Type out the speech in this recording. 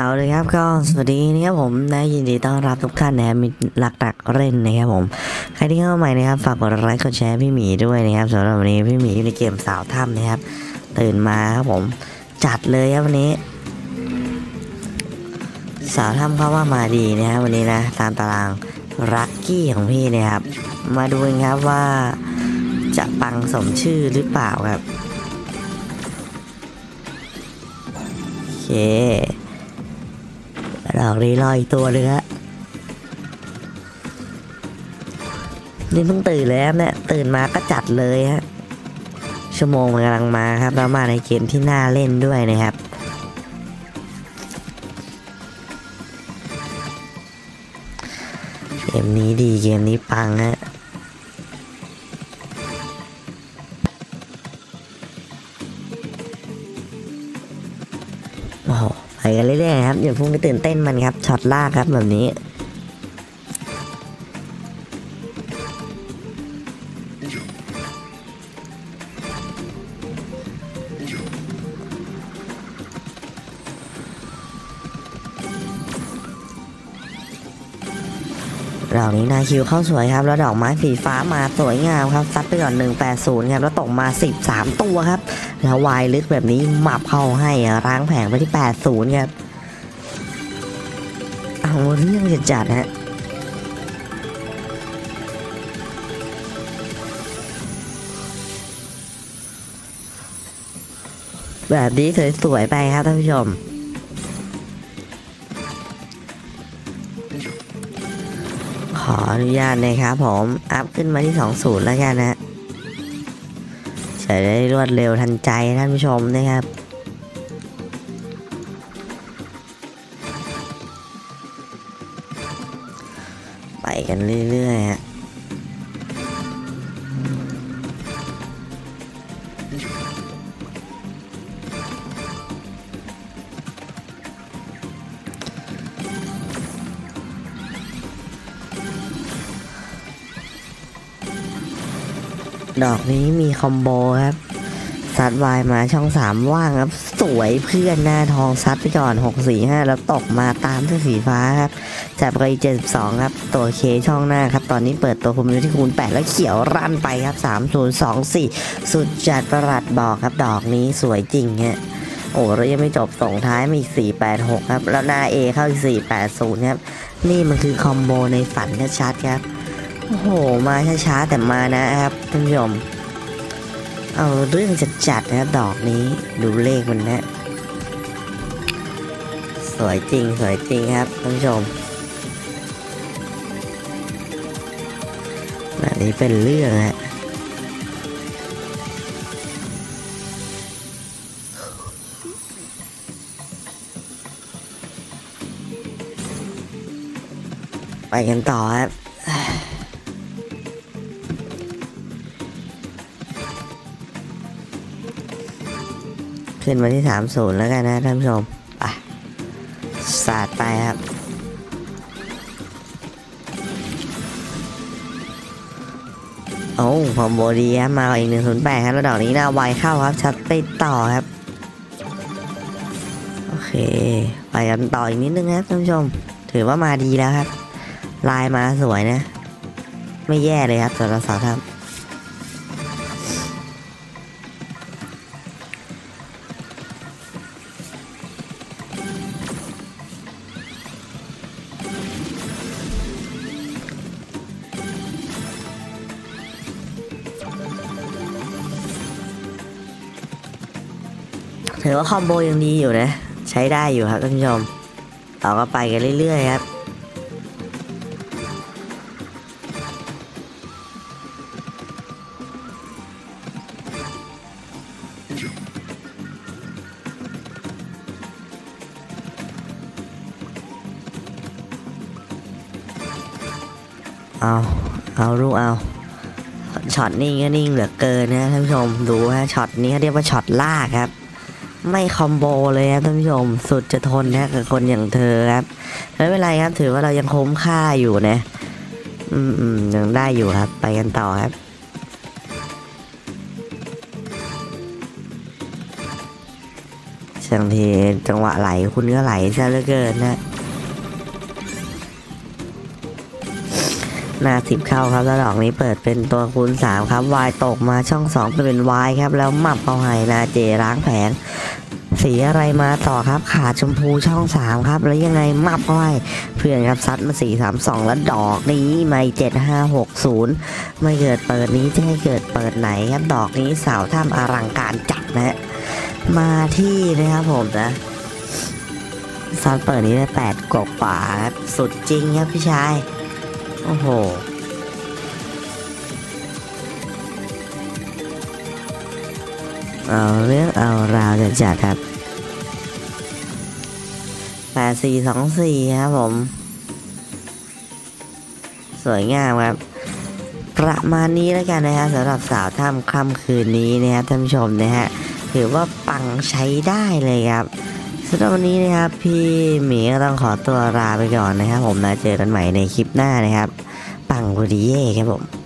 เอาเลยครับก็สวัสดีนะครับผมนะยินดีต้อนรับทุกท่านนะครับมีหลักดักเล่นนะครับผมใครที่เข้ามาใหม่นะครับฝากกดไลค์กดแชร์พี่หมีด้วยนะครับสำหรับวันนี้พี่หมีอยู่ในเกมสาวถ้ำนะครับตื่นมาครับผมจัดเลยครับวันนี้สาวถ้ำเข้าว่ามาดีนะครับวันนี้นะตามตารางลัคกี้ของพี่นะครับมาดูกันครับว่าจะปังสมชื่อหรือเปล่าครับโอเคเรารีลอยตัวเลยฮะนี่เพิ่งตื่นแล้วเนี่ยตื่นมาก็จัดเลยฮะชั่วโมงมันกำลังมาครับแล้วมาในเกมที่น่าเล่นด้วยนะครับเกมนี้ดีเกมนี้ปังฮะโอ้โหไปกันเรื่อยๆครับอย่าเพิ่งไปตื่นเต้นมันครับช็อตลากครับแบบนี้ดอกนี้นาคิวเข้าสวยครับแล้วดอกไม้สีฟ้ามาสวยงามครับซัดไปก่อน180ครับแล้วตกมา13ตัวครับแล้ววายลึกแบบนี้หมับเข้าให้ร้างแผงไปที่80ครับเอาเรื่องจัดฮะแบบนี้สวยๆไปครับท่านผู้ชมขออนุญาตนะครับผมอัพขึ้นมาที่20แล้วกันนะจะได้รวดเร็วทันใจท่านผู้ชมนะครับไปกันเรื่อยๆฮะดอกนี้มีคอมโบครับซัดวายมาช่อง3ว่างครับสวยเพื่อนหน้าทองซัดไปก่อน645แล้วตกมาตามด้วยสีฟ้าครับจับไป72ครับตัวเคช่องหน้าครับตอนนี้เปิดตัวคุมอยู่ที่คูณ8แล้วเขียวรั่นไปครับ3024สุดจัดประหลัดบอกครับดอกนี้สวยจริงฮะโอ้แล้วยังไม่จบส่งท้ายมาอีก486ครับแล้วหน้า A เข้าอีก480ครับนี่มันคือคอมโบในฝันชัดๆครับโอ้โหมาช้าๆแต่มานะครับท่านผู้ชมเอาเรื่องจัดๆนะดอกนี้ดูเลขมันนะสวยจริงสวยจริงครับท่านผู้ชมแบบนี้เป็นเรื่องฮะไปกันต่อครับขึ้นมาที่30แล้วกันนะท่านผู้ชมไปสาดไปครับโอ้คอมโบดีครับมาอีก108ครับแล้วดอกนี้น่าไวเข้าครับชัดไปต่อครับโอเคไปกันต่ออีกนิดนึงครับท่านผู้ชมถือว่ามาดีแล้วครับลายมาสวยนะไม่แย่เลยครับสำหรับสาวถ้ำถือว่าคอมโบยังดีอยู่นะใช้ได้อยู่ครับท่านผู้ชมเราก็ไปกันเรื่อยๆครับเอาลูกเอาช็อตนิ่งก็นิ่งเหลือเกินนะท่านผู้ชมดูฮะช็อตนี้เขาเรียกว่าช็อตลากครับไม่คอมโบเลยครับท่านผู้ชมสุดจะทนนะกับคนอย่างเธอครับไม่เป็นไรครับถือว่าเรายังคุ้มค่าอยู่นะยังได้อยู่ครับไปกันต่อครับ บางทีจังหวะไหลคุณก็ไหลซะเหลือเกินนะหน้า10เข้าครับแล้วดอกนี้เปิดเป็นตัวคูณ3ครับวายตกมาช่อง2เป็นวายครับแล้วหมับเอาไห้นาเจล้างแผนสีอะไรมาต่อครับขาชมพูช่อง3ครับแล้วยังไงมับห้อยเพื่อนครับซัดมา432แล้วดอกนี้ไม่7560ไม่เกิดเปิดนี้จะให้เกิดเปิดไหนครับดอกนี้สาวท่ามอลังการจัดนะฮะมาที่นะครับผมนะซัดเปิดนี้ได้8กว่าครับสุดจริงครับพี่ชายโอ้โหเอาเรื่องเอาราวจะจัดครับ8424ครับผมสวยงามครับประมาณนี้แล้วกันนะฮะสำหรับสาวท่ำค่ำคืนนี้นะครับท่านผู้ชมนะฮะถือว่าปังใช้ได้เลยครับสำหรับวันนี้นะครับพี่หมีก็ต้องขอตัวลาไปก่อนนะครับผมนะเจอกันใหม่ในคลิปหน้านะครับปังบุรีเย่ครับผม